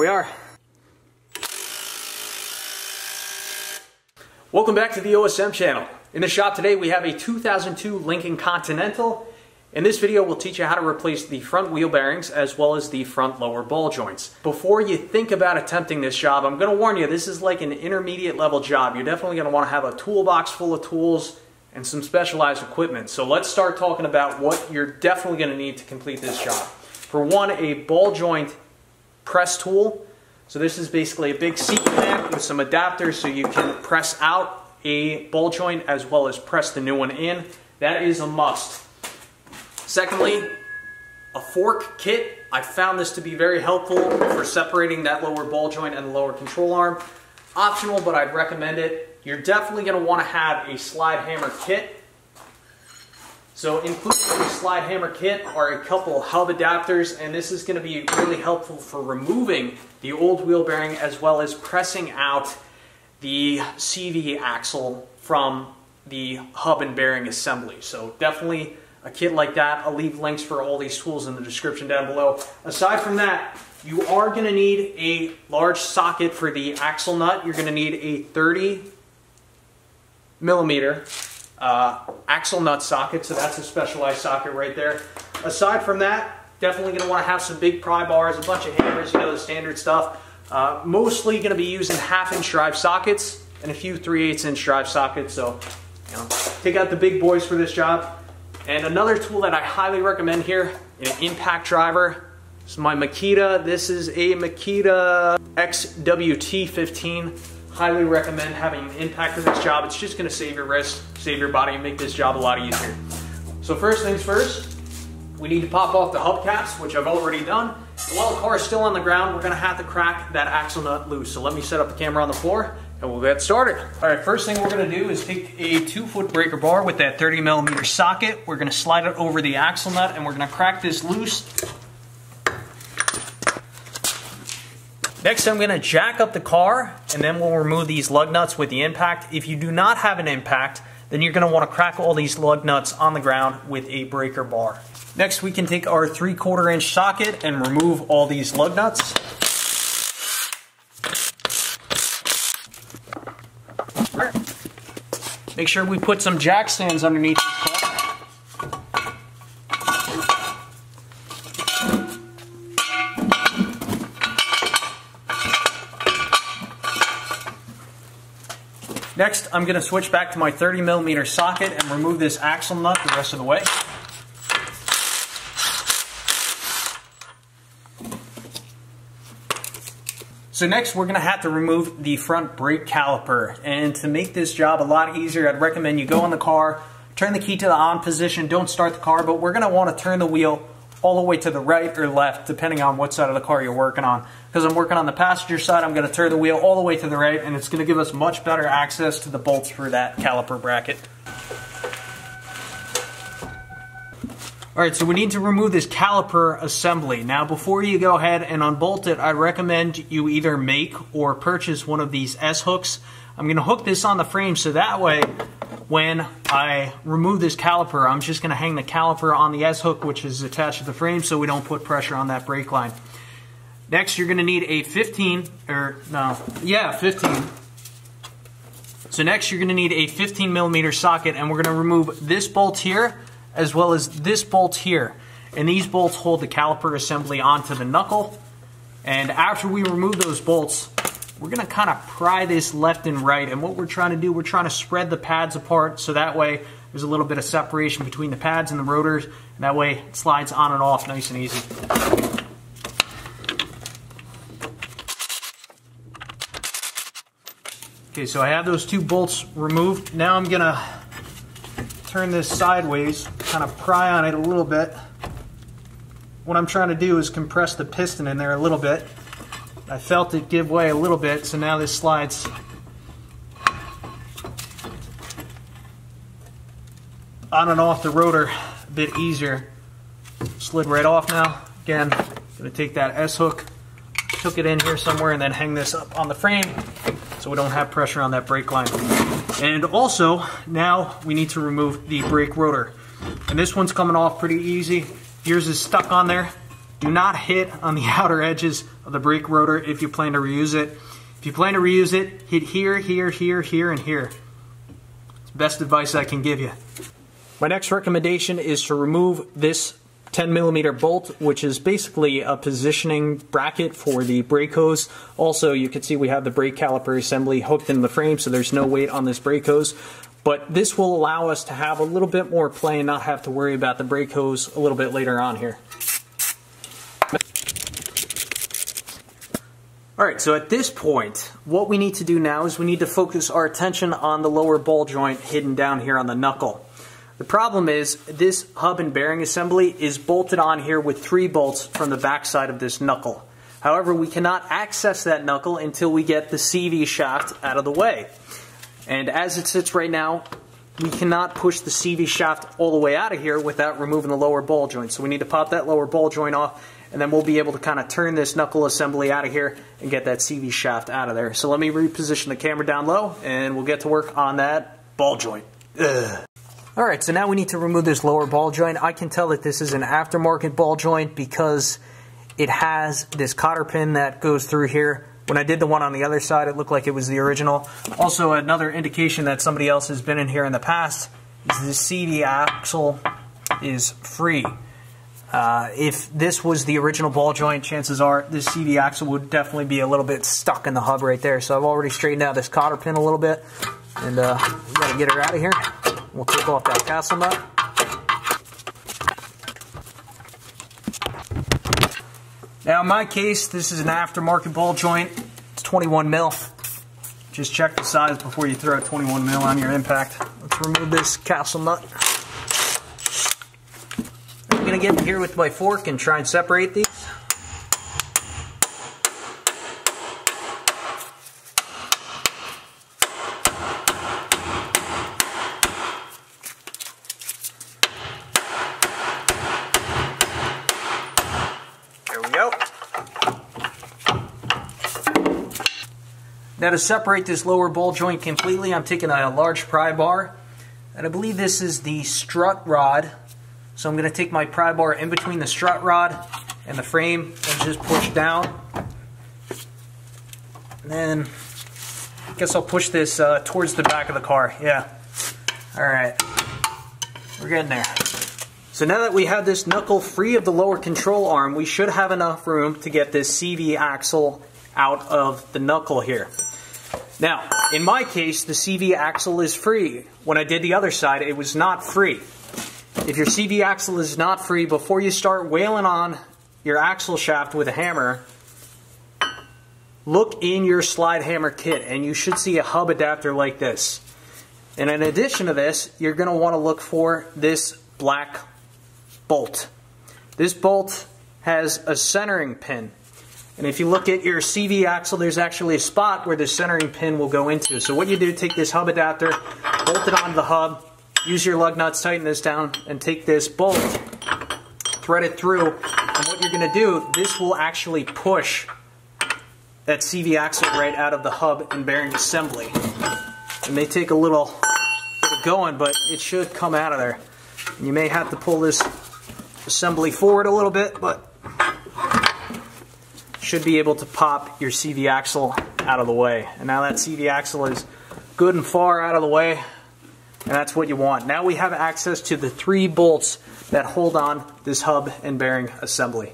we are. Welcome back to the OSM channel. In the shop today we have a 2002 Lincoln Continental. In this video we'll teach you how to replace the front wheel bearings as well as the front lower ball joints. Before you think about attempting this job, I'm going to warn you, this is like an intermediate level job. You're definitely going to want to have a toolbox full of tools and some specialized equipment. So let's start talking about what you're definitely going to need to complete this job. For one, a ball joint press tool. So this is basically a big C-clamp with some adapters so you can press out a ball joint as well as press the new one in. That is a must. Secondly, a fork kit. I found this to be very helpful for separating that lower ball joint and the lower control arm. Optional, but I'd recommend it. You're definitely going to want to have a slide hammer kit. So included in the slide hammer kit are a couple hub adapters, and this is going to be really helpful for removing the old wheel bearing as well as pressing out the CV axle from the hub and bearing assembly. So definitely a kit like that. I'll leave links for all these tools in the description down below. Aside from that, you are going to need a large socket for the axle nut. You're going to need a 30mm axle nut socket, so that's a specialized socket right there. Aside from that, definitely going to want to have some big pry bars, a bunch of hammers, the standard stuff. Mostly going to be using 1/2-inch drive sockets and a few 3/8-inch drive sockets, so take out the big boys for this job. And another tool that I highly recommend here, an impact driver. This is my Makita. This is a Makita XWT15. Highly recommend having an impact for this job. It's just going to save your wrist, save your body, and make this job a lot easier. So first things first, we need to pop off the hubcaps, which I've already done. While the car is still on the ground, we're going to have to crack that axle nut loose. So let me set up the camera on the floor and we'll get started. All right, first thing we're going to do is take a 2-foot breaker bar with that 30mm socket. We're going to slide it over the axle nut and we're going to crack this loose. Next, I'm going to jack up the car, and then we'll remove these lug nuts with the impact. If you do not have an impact, then you're going to want to crack all these lug nuts on the ground with a breaker bar. Next, we can take our 3/4-inch socket and remove all these lug nuts. Make sure we put some jack stands underneath this car. Next, I'm going to switch back to my 30mm socket and remove this axle nut the rest of the way. So next, we're going to have to remove the front brake caliper. And to make this job a lot easier, I'd recommend you go in the car, turn the key to the on position, don't start the car, but we're going to want to turn the wheel all the way to the right or left, depending on what side of the car you're working on. Because I'm working on the passenger side, I'm going to turn the wheel all the way to the right, and it's going to give us much better access to the bolts for that caliper bracket. Alright, so we need to remove this caliper assembly. Now, before you go ahead and unbolt it, I recommend you either make or purchase one of these S-hooks. I'm going to hook this on the frame so that way when I remove this caliper, I'm just going to hang the caliper on the S-hook, which is attached to the frame, so we don't put pressure on that brake line. Next, you're going to need a 15. So next, you're going to need a 15mm socket, and we're going to remove this bolt here as well as this bolt here. And these bolts hold the caliper assembly onto the knuckle. And after we remove those bolts, we're going to kind of pry this left and right, and what we're trying to do, we're trying to spread the pads apart so that way there's a little bit of separation between the pads and the rotors, and that way it slides on and off nice and easy. Okay, so I have those two bolts removed. Now I'm going to turn this sideways, kind of pry on it a little bit. What I'm trying to do is compress the piston in there a little bit. I felt it give way a little bit, so now this slides. On and off the rotor a bit easier. Slid right off now. Again, gonna take that S-hook, hook it in here somewhere, and then hang this up on the frame so we don't have pressure on that brake line. And also, now we need to remove the brake rotor. And this one's coming off pretty easy. Yours is stuck on there. Do not hit on the outer edges of the brake rotor if you plan to reuse it. If you plan to reuse it, hit here, here, here, here, and here. It's the best advice I can give you. My next recommendation is to remove this 10mm bolt, which is basically a positioning bracket for the brake hose. Also, you can see we have the brake caliper assembly hooked into the frame, so there's no weight on this brake hose. But this will allow us to have a little bit more play and not have to worry about the brake hose a little bit later on here. Alright, so at this point, what we need to do now is we need to focus our attention on the lower ball joint hidden down here on the knuckle. The problem is this hub and bearing assembly is bolted on here with 3 bolts from the backside of this knuckle. However, we cannot access that knuckle until we get the CV shaft out of the way. And as it sits right now, we cannot push the CV shaft all the way out of here without removing the lower ball joint. So we need to pop that lower ball joint off, and then we'll be able to kind of turn this knuckle assembly out of here and get that CV shaft out of there. So let me reposition the camera down low, and we'll get to work on that ball joint. Ugh. Alright, so now we need to remove this lower ball joint. I can tell that this is an aftermarket ball joint because it has this cotter pin that goes through here. When I did the one on the other side, it looked like it was the original. Also, another indication that somebody else has been in here in the past is the CV axle is free. If this was the original ball joint, chances are this CV axle would definitely be a little bit stuck in the hub right there. So I've already straightened out this cotter pin a little bit, and we gotta get her out of here. We'll take off that castle nut. Now in my case, this is an aftermarket ball joint. It's 21 mil. Just check the size before you throw 21 mil on your impact. Let's remove this castle nut. I'm going to get in here with my fork and try and separate these. Now to separate this lower ball joint completely, I'm taking a large pry bar, and I believe this is the strut rod. So I'm going to take my pry bar in between the strut rod and the frame and just push down. And then I guess I'll push this towards the back of the car. Yeah. Alright. We're getting there. So now that we have this knuckle free of the lower control arm, we should have enough room to get this CV axle out of the knuckle here. Now, in my case, the CV axle is free. When I did the other side, it was not free. If your CV axle is not free, before you start wailing on your axle shaft with a hammer, look in your slide hammer kit, and you should see a hub adapter like this. And in addition to this, you're going to want to look for this black bolt. This bolt has a centering pin. And if you look at your CV axle, there's actually a spot where the centering pin will go into. So what you do, take this hub adapter, bolt it onto the hub, use your lug nuts, tighten this down, and take this bolt, thread it through, and what you're going to do, this will actually push that CV axle right out of the hub and bearing assembly. It may take a little bit of going, but it should come out of there. And you may have to pull this assembly forward a little bit, but should be able to pop your CV axle out of the way. And now that CV axle is good and far out of the way, and that's what you want. Now we have access to the 3 bolts that hold on this hub and bearing assembly.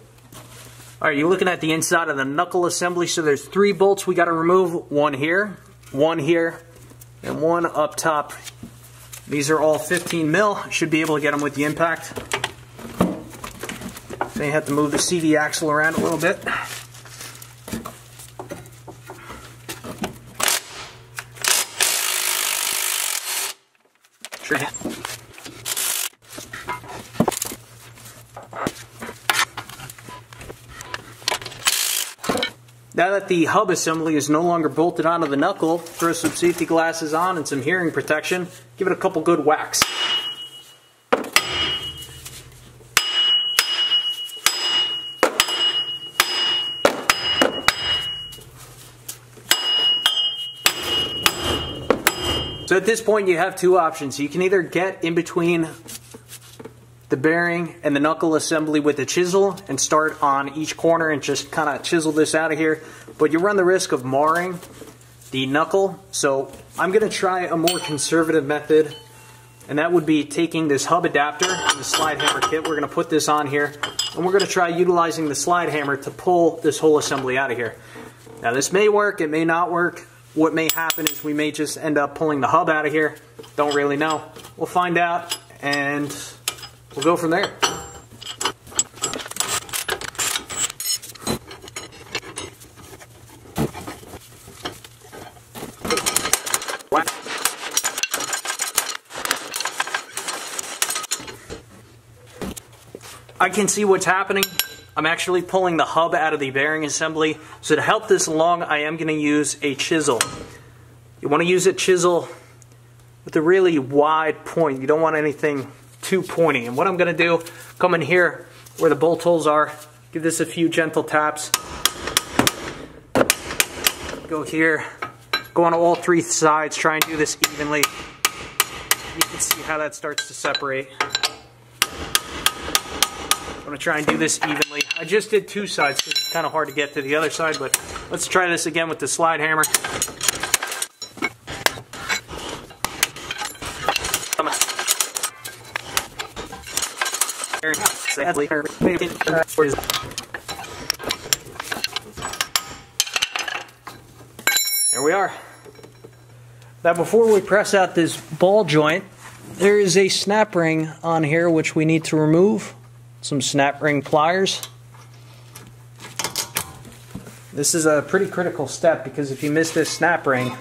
All right, you're looking at the inside of the knuckle assembly, so there's 3 bolts we got to remove, one here, and one up top. These are all 15 mil, should be able to get them with the impact. May have to move the CV axle around a little bit. Sure. Now that the hub assembly is no longer bolted onto the knuckle, throw some safety glasses on and some hearing protection. Give it a couple good whacks. So at this point you have 2 options. You can either get in between the bearing and the knuckle assembly with a chisel and start on each corner and just kind of chisel this out of here. But you run the risk of marring the knuckle. So I'm going to try a more conservative method, and that would be taking this hub adapter and the slide hammer kit. We're going to put this on here, and we're going to try utilizing the slide hammer to pull this whole assembly out of here. Now this may work, it may not work. What may happen is we may just end up pulling the hub out of here. Don't really know. We'll find out, and we'll go from there. I can see what's happening. I'm actually pulling the hub out of the bearing assembly. So to help this along, I am going to use a chisel. You want to use a chisel with a really wide point. You don't want anything too pointy. And what I'm going to do, come in here where the bolt holes are, give this a few gentle taps. Go here, go on all three sides, try and do this evenly. You can see how that starts to separate. I'm going to try and do this evenly. I just did two sides because it's kind of hard to get to the other side, but let's try this again with the slide hammer. There we are. Now before we press out this ball joint, there is a snap ring on here which we need to remove. Some snap ring pliers. This is a pretty critical step because if you miss this snap ring,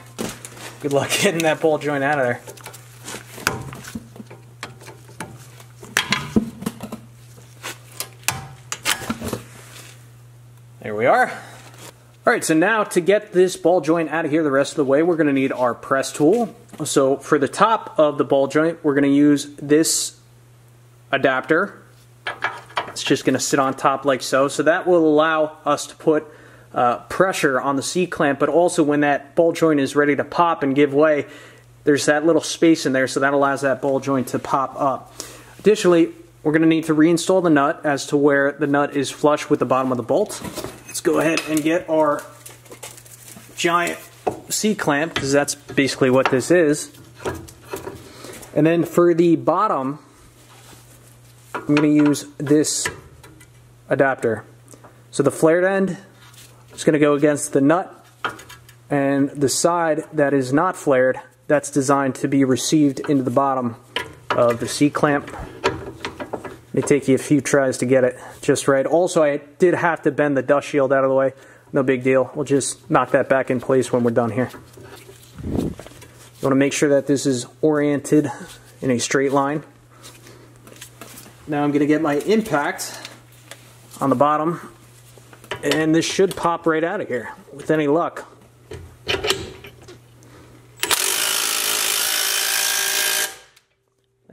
good luck getting that ball joint out of there. There we are. All right, so now to get this ball joint out of here the rest of the way, we're gonna need our press tool. So for the top of the ball joint, we're gonna use this adapter. It's just going to sit on top like so. So that will allow us to put pressure on the C-clamp, but also when that ball joint is ready to pop and give way, there's that little space in there, so that allows that ball joint to pop up. Additionally, we're going to need to reinstall the nut as to where the nut is flush with the bottom of the bolt. Let's go ahead and get our giant C-clamp, because that's basically what this is. And then for the bottom, I'm going to use this adapter. So the flared end is going to go against the nut, and the side that is not flared, that's designed to be received into the bottom of the C-clamp. May take you a few tries to get it just right. Also, I did have to bend the dust shield out of the way. No big deal. We'll just knock that back in place when we're done here. You want to make sure that this is oriented in a straight line. Now I'm going to get my impact on the bottom, and this should pop right out of here with any luck. That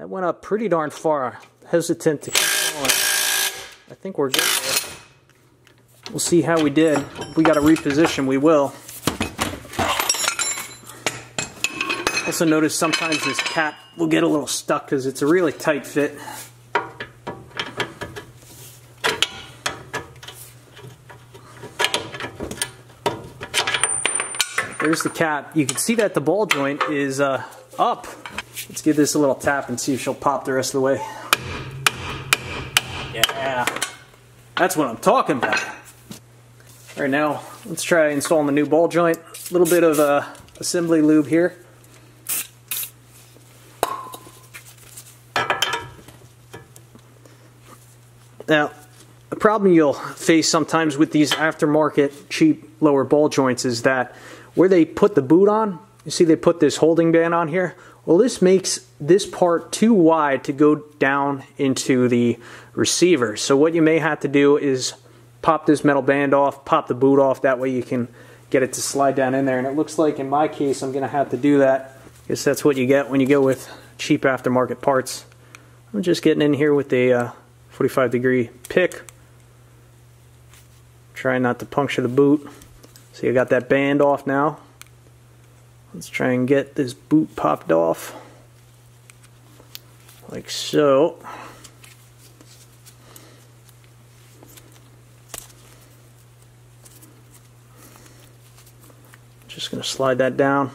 went up pretty darn far. Hesitant to keep going. I think we're good there. We'll see how we did. If we got to reposition, we will. Also notice sometimes this cap will get a little stuck because it's a really tight fit. There's the cap. You can see that the ball joint is up. Let's give this a little tap and see if she'll pop the rest of the way. Yeah, that's what I'm talking about. All right, now let's try installing the new ball joint. A little bit of assembly lube here. Now, the problem you'll face sometimes with these aftermarket cheap lower ball joints is that where they put the boot on, you see they put this holding band on here. Well, this makes this part too wide to go down into the receiver. So what you may have to do is pop this metal band off, pop the boot off, that way you can get it to slide down in there. And it looks like in my case, I'm gonna have to do that. I guess that's what you get when you go with cheap aftermarket parts. I'm just getting in here with a 45 degree pick. Trying not to puncture the boot. So you got that band off now. Let's try and get this boot popped off. Like so. Just going to slide that down.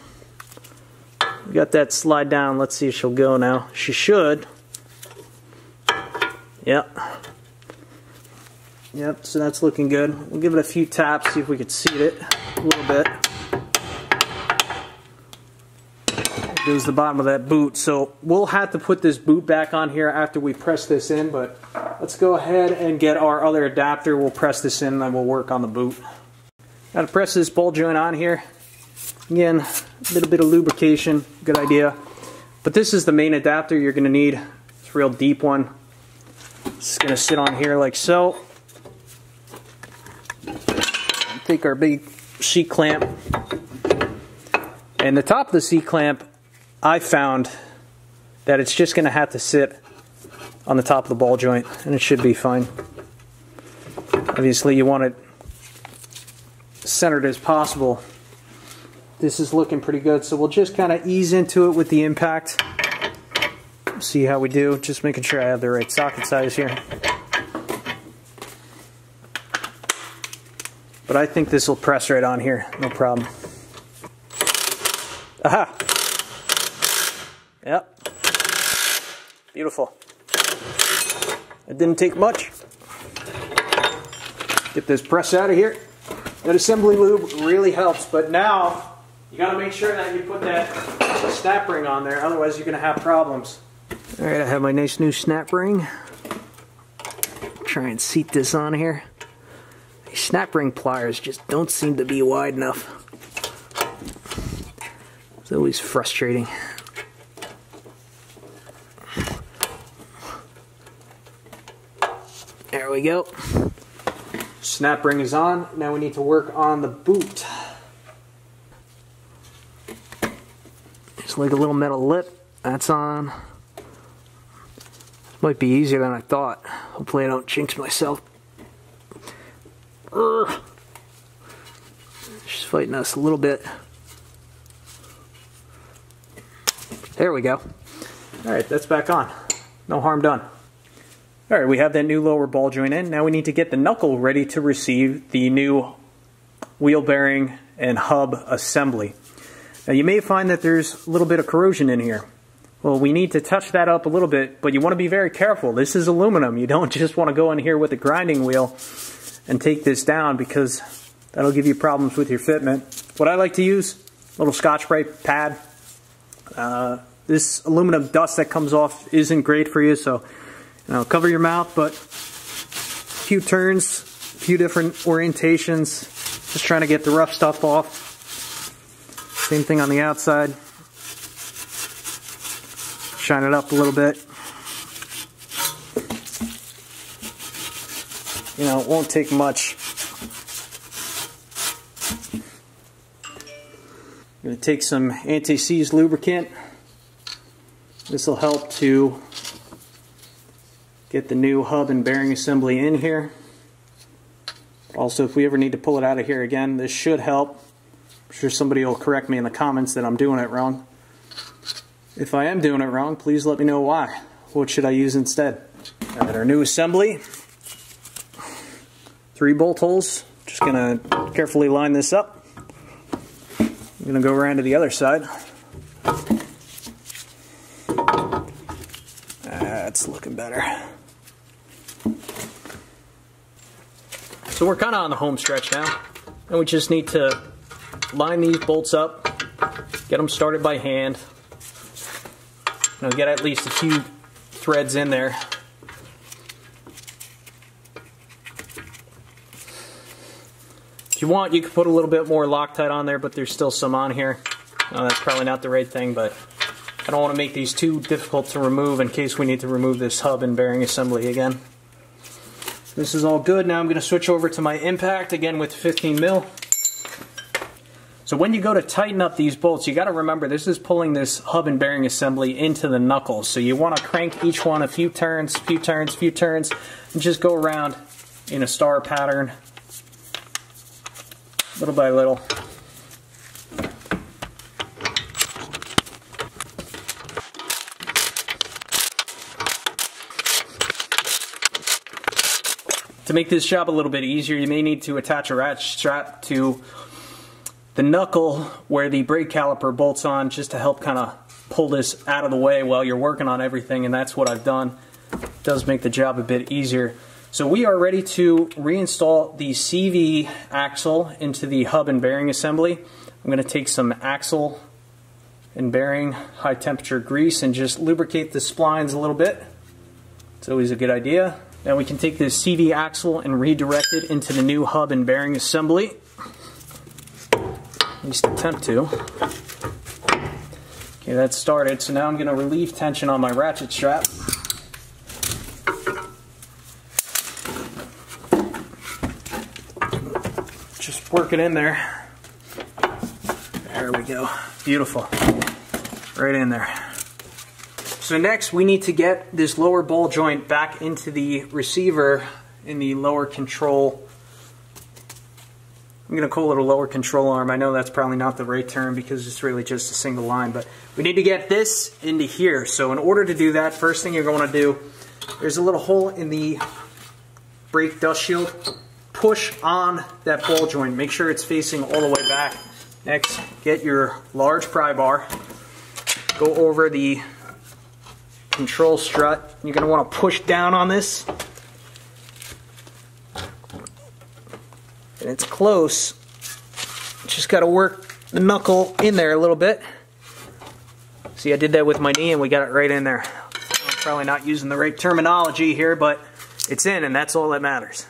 We got that slide down. Let's see if she'll go now. She should. Yep, so that's looking good. We'll give it a few taps, see if we can seat it a little bit. It goes the bottom of that boot. So we'll have to put this boot back on here after we press this in, but let's go ahead and get our other adapter. We'll press this in and then we'll work on the boot. Got to press this ball joint on here. Again, a little bit of lubrication, good idea. But this is the main adapter you're going to need. It's a real deep one. It's going to sit on here like so. Take our big C-clamp. And the top of the C-clamp, I found that it's just going to have to sit on the top of the ball joint, and it should be fine. Obviously, you want it centered as possible. This is looking pretty good, so we'll just kind of ease into it with the impact. See how we do, just making sure I have the right socket size here. But I think this will press right on here, no problem. Aha! Yep. Beautiful. It didn't take much. Get this press out of here. That assembly lube really helps, but now you got to make sure that you put that snap ring on there, otherwise you're going to have problems. All right, I have my nice new snap ring. Try and seat this on here. These snap ring pliers just don't seem to be wide enough. It's always frustrating. There we go. Snap ring is on. Now we need to work on the boot. It's like a little metal lip. That's on. Might be easier than I thought. Hopefully I don't jinx myself. Urgh. She's fighting us a little bit. There we go. Alright, that's back on. No harm done. Alright, we have that new lower ball joint in. Now we need to get the knuckle ready to receive the new wheel bearing and hub assembly. Now you may find that there's a little bit of corrosion in here. Well, we need to touch that up a little bit, but you want to be very careful. This is aluminum. You don't just want to go in here with a grinding wheel and take this down, because that'll give you problems with your fitment. What I like to use, a little Scotch-Brite pad. This aluminum dust that comes off isn't great for you, so you know, cover your mouth, but a few turns, a few different orientations, just trying to get the rough stuff off. Same thing on the outside. Shine it up a little bit. You know, it won't take much. I'm going to take some anti-seize lubricant. This will help to get the new hub and bearing assembly in here. Also, if we ever need to pull it out of here again, this should help. I'm sure somebody will correct me in the comments that I'm doing it wrong. If I am doing it wrong, please let me know why. What should I use instead? Got our new assembly. 3 bolt holes. Just gonna carefully line this up. I'm gonna go around to the other side. That's looking better. So we're kinda on the home stretch now. And we just need to line these bolts up, get them started by hand. Now get at least a few threads in there. If you want, you can put a little bit more Loctite on there, but there's still some on here. That's probably not the right thing, but I don't want to make these too difficult to remove in case we need to remove this hub and bearing assembly again. This is all good. Now I'm going to switch over to my impact again with 15 mil. So when you go to tighten up these bolts, you got to remember this is pulling this hub and bearing assembly into the knuckles. So you want to crank each one a few turns, few turns, few turns, and just go around in a star pattern, little by little. To make this job a little bit easier, you may need to attach a ratchet strap to the knuckle where the brake caliper bolts on, just to help kind of pull this out of the way while you're working on everything, and that's what I've done. It does make the job a bit easier. So we are ready to reinstall the CV axle into the hub and bearing assembly. I'm going to take some axle and bearing high temperature grease and just lubricate the splines a little bit. It's always a good idea. Now we can take this CV axle and redirect it into the new hub and bearing assembly. At least attempt to. Okay, that's started. So now I'm going to relieve tension on my ratchet strap. Just work it in there. There we go. Beautiful. Right in there. So next we need to get this lower ball joint back into the receiver in the lower control. I'm going to call it a lower control arm. I know that's probably not the right term because it's really just a single line, but we need to get this into here. So in order to do that, first thing you're going to do, there's a little hole in the brake dust shield. Push on that ball joint. Make sure it's facing all the way back. Next, get your large pry bar, go over the control strut. You're going to want to push down on this. And it's close. Just got to work the knuckle in there a little bit. See, I did that with my knee and we got it right in there. I'm probably not using the right terminology here, but it's in, and that's all that matters.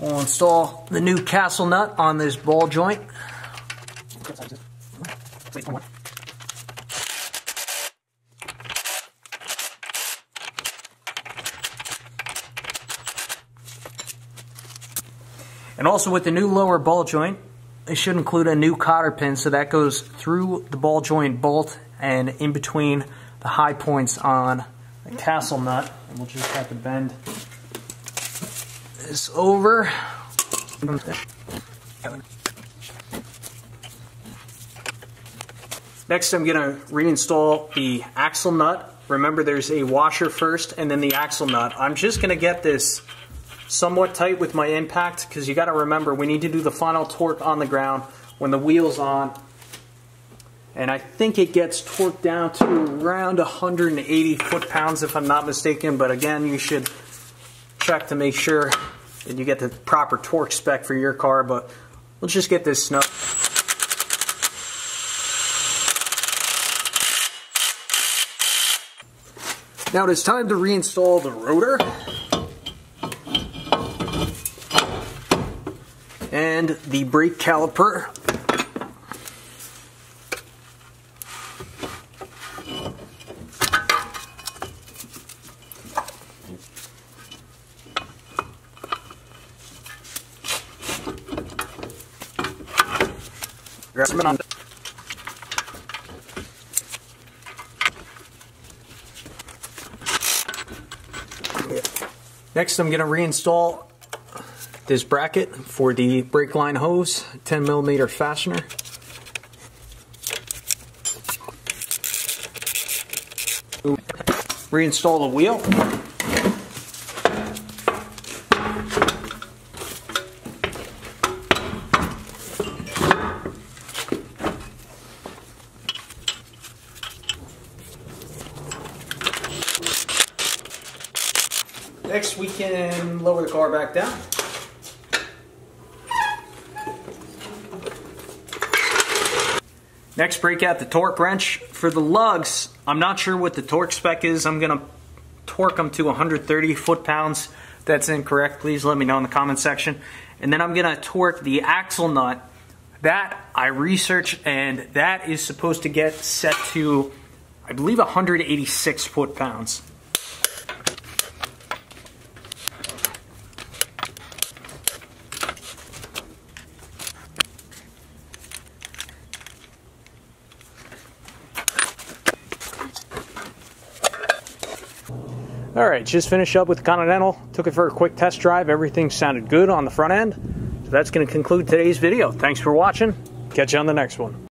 We'll install the new castle nut on this ball joint. And also with the new lower ball joint, it should include a new cotter pin, so that goes through the ball joint bolt and in between the high points on the castle nut. And we'll just have to bend this over. Next, I'm going to reinstall the axle nut. Remember, there's a washer first and then the axle nut. I'm just going to get this somewhat tight with my impact because you got to remember we need to do the final torque on the ground when the wheel's on. And I think it gets torqued down to around 180 foot-pounds if I'm not mistaken. But again, you should check to make sure that you get the proper torque spec for your car. But let's just get this snuck. Now it is time to reinstall the rotor. And the brake caliper. Next, I'm going to reinstall this bracket for the brake line hose, 10mm fastener. Reinstall the wheel. Next, we can lower the car back down. Next, break out the torque wrench. For the lugs, I'm not sure what the torque spec is. I'm going to torque them to 130 foot-pounds. If that's incorrect, please let me know in the comment section. And then I'm going to torque the axle nut. That I researched, and that is supposed to get set to, I believe, 186 foot-pounds. Alright, just finished up with the Continental, took it for a quick test drive, everything sounded good on the front end. So that's going to conclude today's video. Thanks for watching, catch you on the next one.